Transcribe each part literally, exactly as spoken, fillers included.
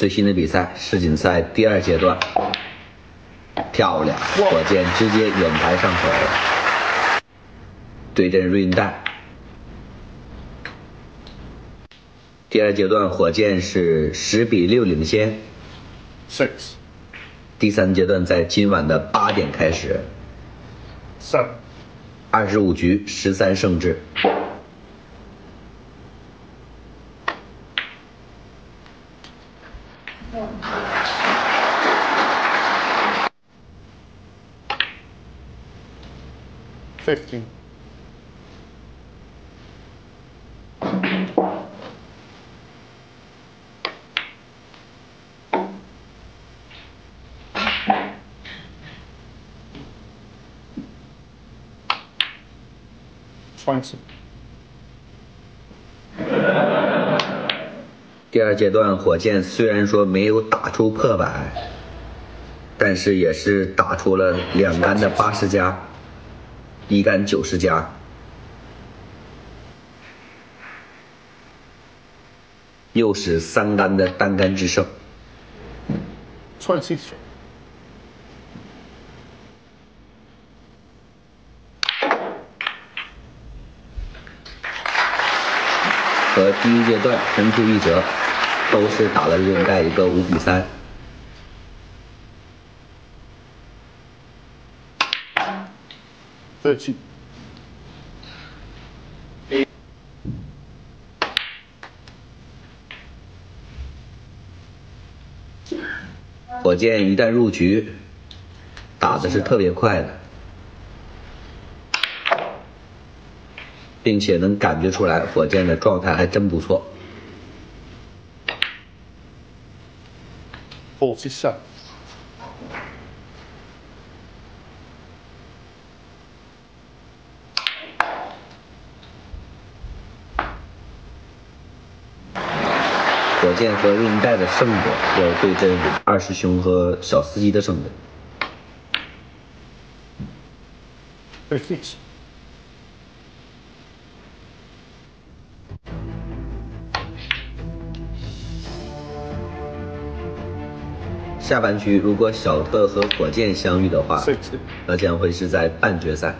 最新的比赛世锦赛第二阶段，漂亮，火箭直接远排上手。对阵瑞银带，第二阶段火箭是十比六领先。Six。第三阶段在今晚的八点开始。Seven。二十五局十三胜制。Fifteen。第二阶段，火箭虽然说没有打出破百，但是也是打出了两杆的八十加，一杆九十加。又是三杆的单杆制胜。和第一阶段神出一辙，都是打了瑞银带一个五比三。再去。火箭一旦入局，打的是特别快的。并且能感觉出来，火箭的状态还真不错。哦，这下。火箭和瑞银带的胜者要对阵二师兄和小司机的胜者。Perfect。下半区如果小特和火箭相遇的话，那将会是在半决赛。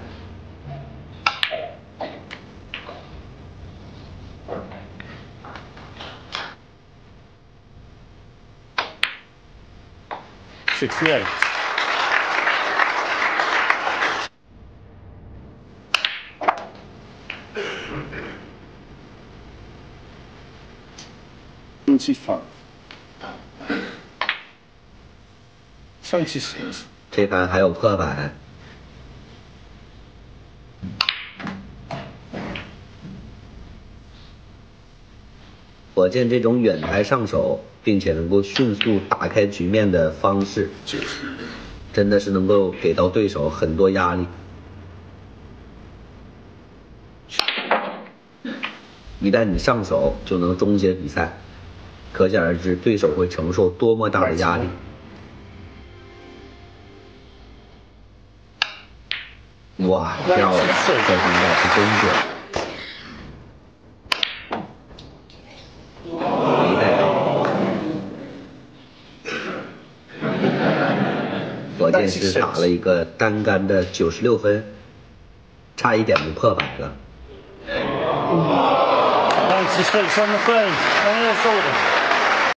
这盘还有破百。火箭这种远排上手，并且能够迅速打开局面的方式，真的是能够给到对手很多压力。一旦你上手，就能终结比赛，可想而知对手会承受多么大的压力。哇，漂亮！这回应该是真准，没带到。火箭是打了一个单杆的九十六分，差一点就破百了。恭喜胜三分，能又受的。